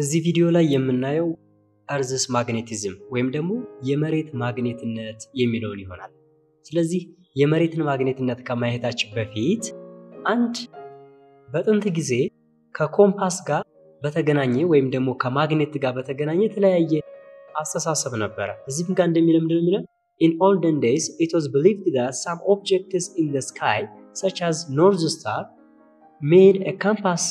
እዚህ ቪዲዮ ላይ የምናየው አርዝስ ማግኔቲዝም ወይም ደግሞ የመሬት ማግኔትነት የሚለው ይሆናል። ስለዚህ የመሬትን ማግኔትነት ከማየታችን በፊት አንድ በጥንት ጊዜ ከኮምፓስ ጋር በተገናኘ ወይም ደግሞ ከማግኔት ጋር በተገናኘ ተለያየ አስተሳሰብ ነበር። እዚህም ጋር እንደሚለው ምንድነው? In olden days it was believed that some objects in the sky such as North Star made a compass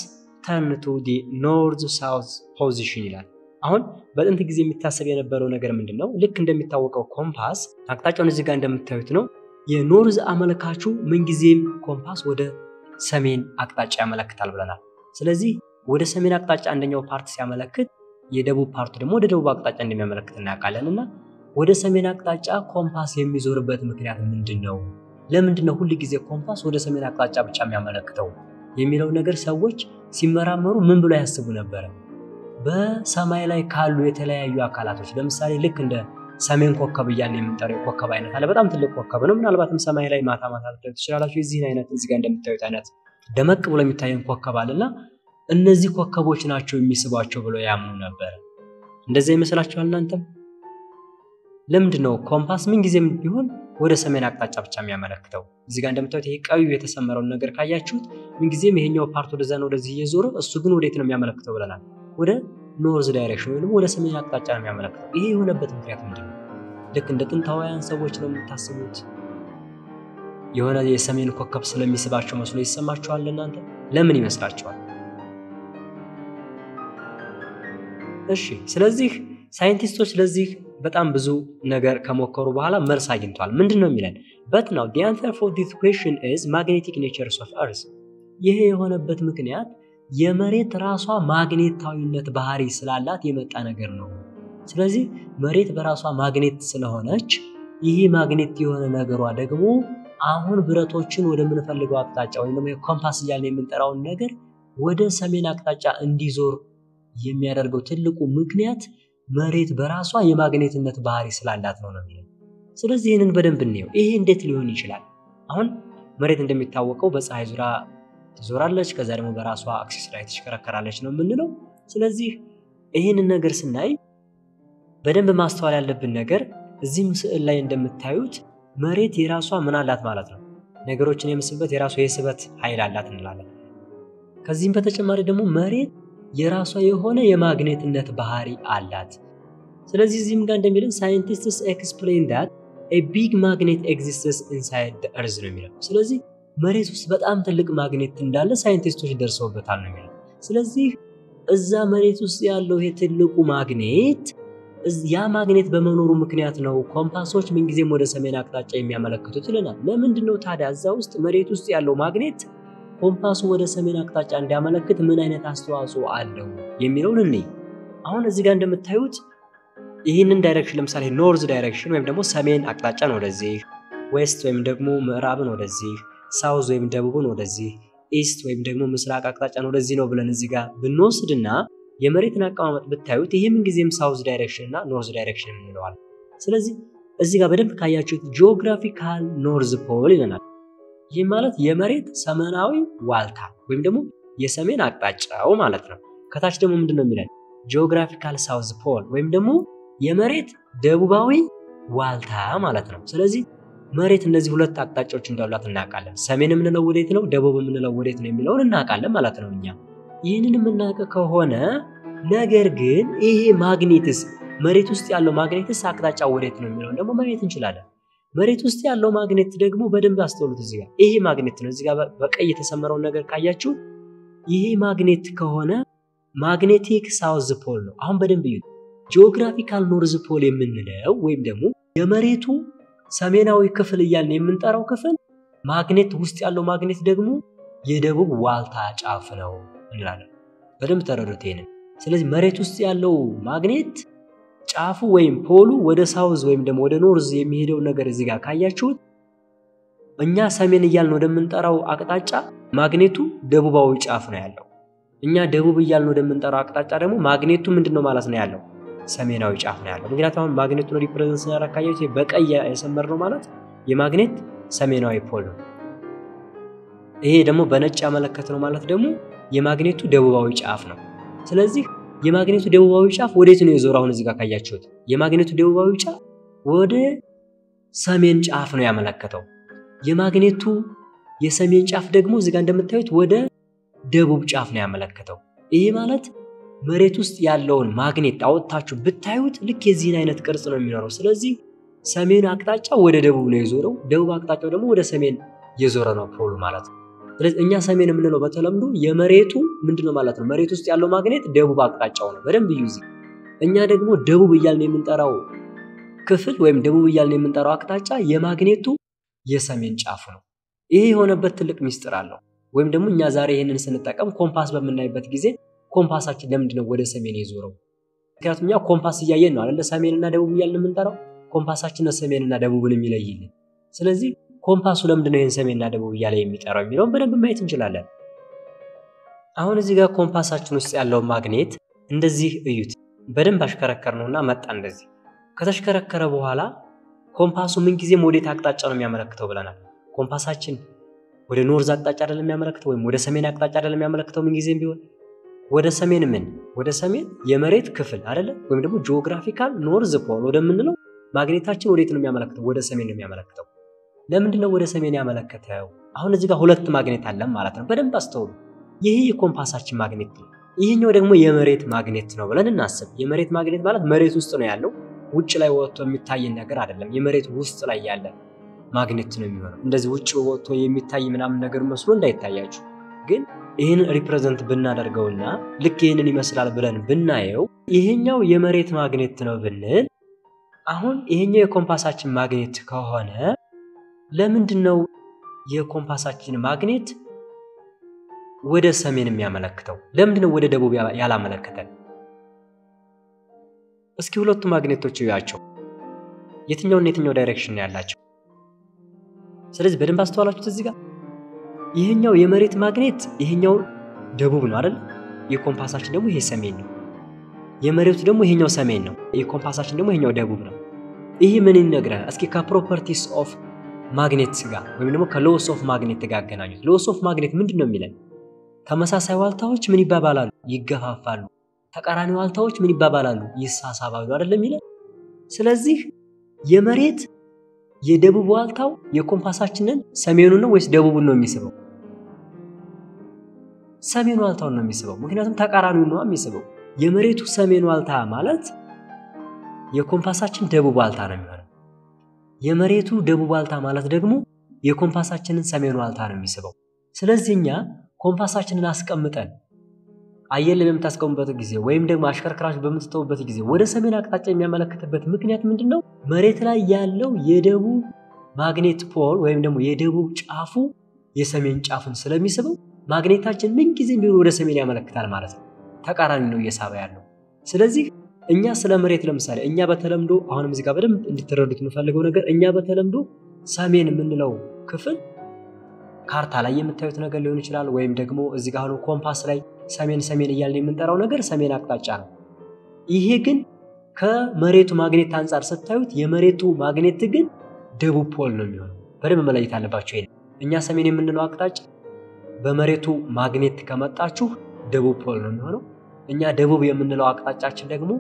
turn to the north south position ይላል። አሁን በጥንት ጊዜ የሚታሰብ የነበረው ነገር ምንድነው? ልክ እንደሚታወቀው ኮምፓስ አቅጣጫውን እዚህ ጋር እንደምታዩት ነው። የኖርዝ አመልካቹ ምን ጊዜም ኮምፓስ ወደ ሰሜን አቅጣጫ ያመለክታል ብለናል። ስለዚህ ወደ ሰሜን አቅጣጫ አንደኛው ፓርት ሲያመለክት የደቡብ ፓርቱ ደግሞ ወደ ደቡብ አቅጣጫ እንደሚያመለክት እናውቃለንና ወደ ሰሜን አቅጣጫ ኮምፓስ የሚዞርበት ምክንያት ምንድነው? ለምንድነው ሁሉ ጊዜ ኮምፓስ ወደ ሰሜን አቅጣጫ ብቻ የሚያመለክተው? የሚለው ነገር ሰዎች ሲመራመሩ ምን ብለው ያስቡ ነበር? በሰማይ ላይ ካሉ የተለያዩ አካላቶች ለምሳሌ ልክ እንደ ሰሜን ኮከብ ይያል የምንጠራው ኮከብ አይነት አለ። በጣም ትልቅ ኮከብ ነው። ምናልባትም ሰማይ ላይ ማታ ማታ ልታዩት ትችላላችሁ። እዚህ አይነት እዚህ ጋር እንደምታዩት አይነት ደመቅ ብሎ የሚታየን ኮከብ አለና እነዚህ ኮከቦች ናቸው የሚስቧቸው ብለው ያምኑ ነበር። እንደዚህ ይመስላችኋል እናንተም? ለምንድነው ኮምፓስ ምን ጊዜም ቢሆን ወደ ሰሜን አቅጣጫ ብቻ የሚያመለክተው? እዚህ ጋር እንደምታዩት ይሄ ቀዩ የተሰመረው ነገር ካያችሁት ምን ጊዜም ይሄኛው ፓርት ወደዛ ነው ወደዚህ እየዞረ እሱ ግን ወዴት ነው የሚያመለክተው ብለናል? ወደ ኖርዝ ዳይሬክሽን ወይንም ወደ ሰሜን አቅጣጫ ነው የሚያመለክተው። ይሄ የሆነበት ምክንያት ምንድነው? ልክ እንደ ጥንታውያን ሰዎች ነው የምታስቡት? የሆነ የሰሜን ኮከብ ስለሚስባቸው መስሎ ይሰማችኋል እናንተ? ለምን ይመስላችኋል? እሺ ስለዚህ ሳይንቲስቶች ለዚህ በጣም ብዙ ነገር ከመከሩ በኋላ መልስ አግኝቷል። ምንድነው የሚለን? But now the answer for this question is magnetic nature of earth. ይሄ የሆነበት ምክንያት የመሬት ራሷ ማግኔታዊነት ባህሪ ስላላት የመጣ ነገር ነው። ስለዚህ መሬት በራሷ ማግኔት ስለሆነች ይሄ ማግኔት የሆነ ነገሯ ደግሞ አሁን ብረቶችን ወደ ምንፈልገው አቅጣጫ ወይንም ደግሞ ኮምፓስ ይያል የምንጠራው ነገር ወደ ሰሜን አቅጣጫ እንዲዞር የሚያደርገው ትልቁ ምክንያት መሬት በራሷ የማግኔትነት ባህሪ ስላላት ነው ነው። ስለዚህ ይሄንን በደንብ እንየው። ይሄ እንዴት ሊሆን ይችላል? አሁን መሬት እንደሚታወቀው በፀሐይ ዙራ ትዞራለች ከዛ ደግሞ በራሷ አክሲስ ላይ ትሽከረከራለች ነው የምንለው። ስለዚህ ይሄንን ነገር ስናይ በደንብ ማስተዋል ያለብን ነገር እዚህም ስዕል ላይ እንደምታዩት መሬት የራሷ ምን አላት ማለት ነው? ነገሮችን የምስበት የራሷ የስበት ኃይል አላት እንላለን። ከዚህም በተጨማሪ ደግሞ መሬት የራሷ የሆነ የማግኔትነት ባህሪ አላት። ስለዚህ እዚህም ጋር እንደሚለን ሳይንቲስትስ ኤክስፕሌን ዳት a big magnet exists inside the earth ነው የሚለው። ስለዚህ መሬት ውስጥ በጣም ትልቅ ማግኔት እንዳለ ሳይንቲስቶች ደርሰውበታል ነው የሚለው። ስለዚህ እዛ መሬት ውስጥ ያለው ይሄ ትልቁ ማግኔት ያ ማግኔት በመኖሩ ምክንያት ነው ኮምፓሶች ምን ጊዜም ወደ ሰሜን አቅጣጫ የሚያመለክቱት ይለናል። ለምንድን ነው ታዲያ እዛ ውስጥ መሬት ውስጥ ያለው ማግኔት ኮምፓሱ ወደ ሰሜን አቅጣጫ እንዲያመለክት ምን አይነት አስተዋጽኦ አለው የሚለው ነው? አሁን እዚህ ጋር እንደምታዩት ይሄንን ዳይሬክሽን ለምሳሌ ኖርዝ ዳይሬክሽን ወይም ደግሞ ሰሜን አቅጣጫ ነው ወደዚህ፣ ዌስት ወይም ደግሞ ምዕራብ ነው ወደዚህ፣ ሳውዝ ወይም ደቡብ ነው ወደዚህ፣ ኢስት ወይም ደግሞ ምስራቅ አቅጣጫ ነው ወደዚህ ነው ብለን እዚህ ጋር ብንወስድና የመሬትን አቀማመጥ ብታዩት ይሄ ምን ጊዜም ሳውዝ ዳይሬክሽን እና ኖርዝ ዳይሬክሽን እንለዋል። ስለዚህ እዚህ ጋር በደንብ ካያችሁት ጂኦግራፊካል ኖርዝ ፖል ይለናል። ይሄ ማለት የመሬት ሰሜናዊ ዋልታ ወይም ደግሞ የሰሜን አቅጣጫው ማለት ነው። ከታች ደግሞ ምንድነው የሚለው? ጂኦግራፊካል ሳውዝ ፖል ወይም ደግሞ የመሬት ደቡባዊ ዋልታ ማለት ነው። ስለዚህ መሬት እነዚህ ሁለት አቅጣጫዎች እንዳሏት እናውቃለን። ሰሜን ምንለው ወዴት ነው? ደቡብ ምንለው ወዴት ነው የሚለውን እናውቃለን ማለት ነው እኛ። ይሄንንም እናውቀ ከሆነ ነገር ግን ይሄ ማግኔትስ መሬት ውስጥ ያለው ማግኔትስ አቅጣጫ ወዴት ነው የሚለውን ደግሞ ማየት እንችላለን። መሬት ውስጥ ያለው ማግኔት ደግሞ በደንብ አስተውሉት። እዚህ ጋር ይሄ ማግኔት ነው። እዚህ ጋር በቀይ የተሰመረው ነገር ካያችሁ ይሄ ማግኔት ከሆነ ማግኔቲክ ሳውዝ ፖል ነው። አሁን በደንብ ይዩት። ጂኦግራፊካል ኖርዝ ፖል የምንለው ወይም ደግሞ የመሬቱ ሰሜናዊ ክፍል ይያልን የምንጠራው ክፍል ማግኔት ውስጥ ያለው ማግኔት ደግሞ የደቡብ ዋልታ ጫፍ ነው እንላለን። በደንብ ተረዱት ይሄን። ስለዚህ መሬት ውስጥ ያለው ማግኔት ጫፉ ወይም ፖሉ ወደ ሳውዝ ወይም ደግሞ ወደ ኖርዝ የሚሄደው ነገር እዚህ ጋር ካያችሁት እኛ ሰሜን ይያልን ወደምንጠራው አቅጣጫ ማግኔቱ ደቡባዊ ጫፍ ነው ያለው። እኛ ደቡብ ይያልን ወደምንጠራው አቅጣጫ ደግሞ ማግኔቱ ምንድነው ማለት ነው ያለው? ሰሜናዊ ጫፍ ነው ያለው። ምክንያቱም አሁን ማግኔቱን ሪፕሬዘንት ያረካያችሁ በቀይ የሰመረው ማለት የማግኔት ሰሜናዊ ፖል ነው። ይሄ ደግሞ በነጭ ያመለከተው ማለት ደግሞ የማግኔቱ ደቡባዊ ጫፍ ነው። ስለዚህ የማግኔቱ ደቡባዊ ጫፍ ወዴት ነው የዞረው? አሁን እዚህ ጋር ካያችሁት የማግኔቱ ደቡባዊ ጫፍ ወደ ሰሜን ጫፍ ነው ያመለከተው። የማግኔቱ የሰሜን ጫፍ ደግሞ እዚህ ጋር እንደምታዩት ወደ ደቡብ ጫፍ ነው ያመለከተው። ይሄ ማለት መሬት ውስጥ ያለውን ማግኔት አውጣችሁ ብታዩት ልክ የዚህን አይነት ቅርጽ ነው የሚኖረው። ስለዚህ ሰሜን አቅጣጫ ወደ ደቡብ ነው የዞረው፣ ደቡብ አቅጣጫ ደግሞ ወደ ሰሜን የዞረ ነው ፖል ማለት ነው። ስለዚህ እኛ ሰሜን የምንለው በተለምዶ የመሬቱ ምንድነው ማለት ነው መሬት ውስጥ ያለው ማግኔት ደቡብ አቅጣጫው ነው። በደንብ ይዩዚ። እኛ ደግሞ ደቡብ እያልን የምንጠራው ክፍል ወይም ደቡብ እያልን የምንጠራው አቅጣጫ የማግኔቱ የሰሜን ጫፍ ነው። ይሄ የሆነበት ትልቅ ሚስጥር አለው። ወይም ደግሞ እኛ ዛሬ ይሄንን ስንጠቀም ኮምፓስ በመናይበት ጊዜ ኮምፓሳችን ለምንድነው ወደ ሰሜን የዞረው? ምክንያቱም ያ ኮምፓስ ይያየን ነው አይደል? ሰሜንና ደቡብ ይያልን ምንጠራው ኮምፓሳችን ነው ሰሜንና ደቡብን የሚለይልን። ስለዚህ ኮምፓሱ ለምንድነው ይሄን ሰሜንና ደቡብ ይያለ የሚጠራው የሚለው በደንብ ማየት እንችላለን። አሁን እዚህ ጋር ኮምፓሳችን ውስጥ ያለው ማግኔት እንደዚህ እዩት። በደንብ አሽከረከር ነውና መጣ እንደዚህ። ከተሽከረከረ በኋላ ኮምፓሱ ምን ጊዜ ወዴት አቅጣጫ ነው የሚያመለክተው ብለናል? ኮምፓሳችን ወደ ኖርዝ አቅጣጫ አይደለም የሚያመለክተው ወይም ወደ ሰሜን አቅጣጫ አይደለም የሚያመለክተው ምን ጊዜም ቢሆን ወደ ሰሜን ወደ ሰሜን የመሬት ክፍል አይደለ? ወይም ደግሞ ጂኦግራፊካል ኖርዝ ፖል ወደምንለው ማግኔታችን ወዴት ነው የሚያመለክተው? ወደ ሰሜን ነው የሚያመለክተው። ለምንድን ነው ወደ ሰሜን ያመለከተው? አሁን እዚህ ጋር ሁለት ማግኔት አለን ማለት ነው። በደንብ አስተውሉ። ይሄ የኮምፓሳችን ማግኔት ነው፣ ይሄኛው ደግሞ የመሬት ማግኔት ነው ብለን እናስብ። የመሬት ማግኔት ማለት መሬት ውስጥ ነው ያለው፣ ውጭ ላይ ወጥቶ የሚታይ ነገር አይደለም። የመሬት ውስጥ ላይ ያለ ማግኔት ነው የሚሆነው። እንደዚህ ውጭ ወጥቶ የሚታይ ምናምን ነገር መስሎ እንዳይታያችሁ። ግን ይሄን ሪፕሬዘንት ብናደርገውና ልክ ይሄንን ይመስላል ብለን ብናየው ይሄኛው የመሬት ማግኔት ነው ብንል፣ አሁን ይሄኛው የኮምፓሳችን ማግኔት ከሆነ ለምንድን ነው የኮምፓሳችን ማግኔት ወደ ሰሜን የሚያመለክተው? ለምንድን ነው ወደ ደቡብ ያላመለከተን? እስኪ ሁለቱ ማግኔቶች ይያቸው የትኛው ነው የትኛው ዳይሬክሽን ያላቸው? ስለዚህ በደንብ አስተዋላችሁት። እዚህ ጋር ይሄኛው የመሬት ማግኔት ይሄኛው ደቡብ ነው አይደል? የኮምፓሳችን ደግሞ ይሄ ሰሜን ነው። የመሬቱ ደግሞ ይሄኛው ሰሜን ነው። የኮምፓሳችን ደግሞ ይሄኛው ደቡብ ነው። ይሄ ምን ይነግራል? እስኪ ከፕሮፐርቲስ ኦፍ ማግኔት ጋር ወይም ደግሞ ከሎስ ኦፍ ማግኔት ጋር አገናኙት። ሎስ ኦፍ ማግኔት ምንድነው የሚለው? ተመሳሳይ ዋልታዎች ምን ይባባላሉ? ይገፋፋሉ። ተቃራኒ ዋልታዎች ምን ይባባላሉ? ይሳሳባሉ አይደል የሚለው። ስለዚህ የመሬት የደቡብ ዋልታው የኮምፓሳችንን ሰሜኑን ነው ወይስ ደቡቡን ነው የሚስበው? ሰሜኑ ዋልታውን ነው የሚስበው፣ ምክንያቱም ተቃራኒውን ነው የሚስበው። የመሬቱ ሰሜኑ ዋልታ ማለት የኮምፓሳችን ደቡብ ዋልታ ነው የሚሆነው። የመሬቱ ደቡብ ዋልታ ማለት ደግሞ የኮምፓሳችንን ሰሜኑ ዋልታ ነው የሚስበው። ስለዚህኛ ኮምፓሳችንን አስቀምጠን አየር በምታስቀምጡበት ጊዜ ወይም ደግሞ አሽከርካሪዎች በምትተውበት ጊዜ ወደ ሰሜን አቅጣጫ የሚያመለክትበት ምክንያት ምንድነው? መሬት ላይ ያለው የደቡብ ማግኔት ፖል ወይም ደግሞ የደቡብ ጫፉ የሰሜን ጫፉን ስለሚስበው ማግኔታችን ምን ጊዜም ቢሆን ወደ ሰሜን ያመለክታል ማለት ነው። ተቃራኒ ነው እየሳበ ያለው። ስለዚህ እኛ ስለ መሬት ለምሳሌ እኛ በተለምዶ አሁንም እዚህ ጋር በደንብ እንድትረዱት የምፈልገው ነገር እኛ በተለምዶ ሰሜን የምንለው ክፍል ካርታ ላይ የምታዩት ነገር ሊሆን ይችላል ወይም ደግሞ እዚህ ጋር ሆኖ ኮምፓስ ላይ ሰሜን ይያል የምንጠራው ነገር ሰሜን አቅጣጫ ነው። ይሄ ግን ከመሬቱ ማግኔት አንፃር ስታዩት የመሬቱ ማግኔት ግን ደቡብ ፖል ነው የሚሆነው። በደንብ መለየት አለባችሁ። ይሄን እኛ ሰሜን የምንለው አቅጣጫ በመሬቱ ማግኔት ከመጣችሁ ደቡብ ፖል ነው የሚሆነው። እኛ ደቡብ የምንለው አቅጣጫችን ደግሞ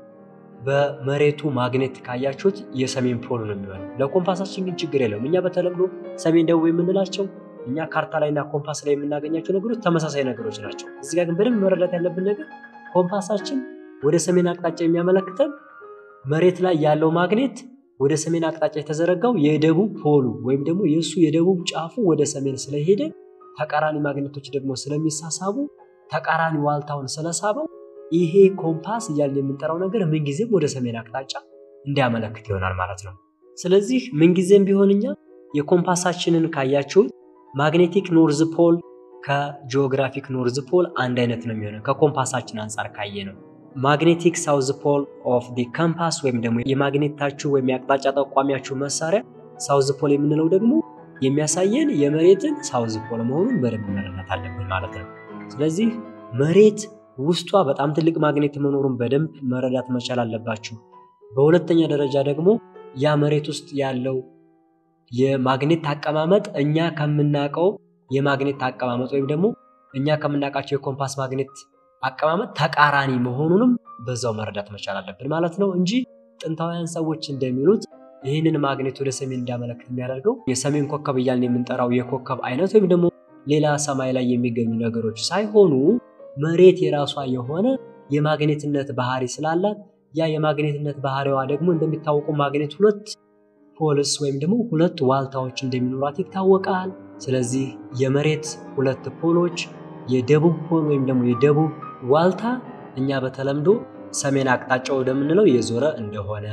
በመሬቱ ማግኔት ካያችሁት የሰሜን ፖል ነው የሚሆነው። ለኮምፓሳችን ግን ችግር የለውም። እኛ በተለምዶ ሰሜን ደቡብ የምንላቸው እኛ ካርታ ላይና ኮምፓስ ላይ የምናገኛቸው ነገሮች ተመሳሳይ ነገሮች ናቸው። እዚህ ጋር ግን በደንብ መረዳት ያለብን ነገር ኮምፓሳችን ወደ ሰሜን አቅጣጫ የሚያመለክተን መሬት ላይ ያለው ማግኔት ወደ ሰሜን አቅጣጫ የተዘረጋው የደቡብ ፖሉ ወይም ደግሞ የሱ የደቡብ ጫፉ ወደ ሰሜን ስለሄደ ተቃራኒ ማግኔቶች ደግሞ ስለሚሳሳቡ ተቃራኒ ዋልታውን ስለሳበው ይሄ ኮምፓስ ይያል የምንጠራው ነገር ምን ጊዜም ወደ ሰሜን አቅጣጫ እንዲያመለክት ይሆናል ማለት ነው። ስለዚህ ምን ጊዜም ቢሆን እኛ የኮምፓሳችንን ካያችሁ ማግኔቲክ ኖርዝ ፖል ከጂኦግራፊክ ኖርዝ ፖል አንድ አይነት ነው የሚሆነው ከኮምፓሳችን አንፃር ካየነው። ማግኔቲክ ሳውዝ ፖል ኦፍ ዲ ካምፓስ ወይም ደግሞ የማግኔታችሁ ወይም የአቅጣጫ ጠቋሚያችሁ መሳሪያ ሳውዝ ፖል የምንለው ደግሞ የሚያሳየን የመሬትን ሳውዝ ፖል መሆኑን በደንብ መረዳት አለብን ማለት ነው። ስለዚህ መሬት ውስጧ በጣም ትልቅ ማግኔት መኖሩን በደንብ መረዳት መቻል አለባችሁ። በሁለተኛ ደረጃ ደግሞ ያ መሬት ውስጥ ያለው የማግኔት አቀማመጥ እኛ ከምናቀው የማግኔት አቀማመጥ ወይም ደግሞ እኛ ከምናቃቸው የኮምፓስ ማግኔት አቀማመጥ ተቃራኒ መሆኑንም በዛው መረዳት መቻል አለብን ማለት ነው እንጂ ጥንታውያን ሰዎች እንደሚሉት ይሄንን ማግኔት ወደ ሰሜን እንዳመለክት የሚያደርገው የሰሜን ኮከብ ይያልን የምንጠራው የኮከብ አይነት ወይም ደግሞ ሌላ ሰማይ ላይ የሚገኙ ነገሮች ሳይሆኑ መሬት የራሷ የሆነ የማግኔትነት ባህሪ ስላላት ያ የማግኔትነት ባህሪዋ ደግሞ እንደሚታወቀው ማግኔት ሁለት ፖልስ ወይም ደግሞ ሁለት ዋልታዎች እንደሚኖራት ይታወቃል ስለዚህ የመሬት ሁለት ፖሎች የደቡብ ፖል ወይም ደግሞ የደቡብ ዋልታ እኛ በተለምዶ ሰሜን አቅጣጫው እንደምንለው የዞረ እንደሆነ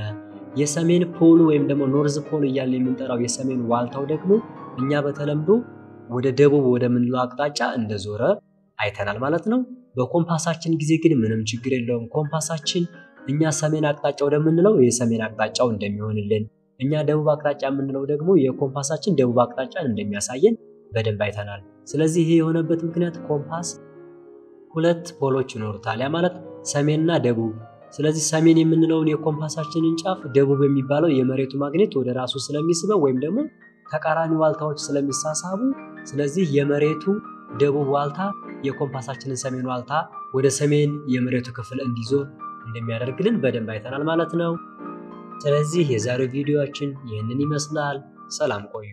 የሰሜን ፖል ወይም ደግሞ ኖርዝ ፖል ይያል የምንጠራው የሰሜን ዋልታው ደግሞ እኛ በተለምዶ ወደ ደቡብ ወደ ምንለው አቅጣጫ እንደዞረ አይተናል ማለት ነው በኮምፓሳችን ጊዜ ግን ምንም ችግር የለውም ኮምፓሳችን እኛ ሰሜን አቅጣጫው እንደምንለው የሰሜን አቅጣጫው እንደሚሆንልን እኛ ደቡብ አቅጣጫ የምንለው ደግሞ የኮምፓሳችን ደቡብ አቅጣጫን እንደሚያሳየን በደንብ አይተናል ስለዚህ ይሄ የሆነበት ምክንያት ኮምፓስ ሁለት ፖሎች ይኖሩታል ያ ማለት ሰሜንና ደቡብ ስለዚህ ሰሜን የምንለውን የኮምፓሳችንን ጫፍ ደቡብ የሚባለው የመሬቱ ማግኔት ወደ ራሱ ስለሚስበው ወይም ደግሞ ተቃራኒ ዋልታዎች ስለሚሳሳቡ ስለዚህ የመሬቱ ደቡብ ዋልታ የኮምፓሳችንን ሰሜን ዋልታ ወደ ሰሜን የመሬቱ ክፍል እንዲዞር እንደሚያደርግልን በደንብ አይተናል ማለት ነው ስለዚህ የዛሬው ቪዲዮአችን ይሄንን ይመስላል ሰላም ቆዩ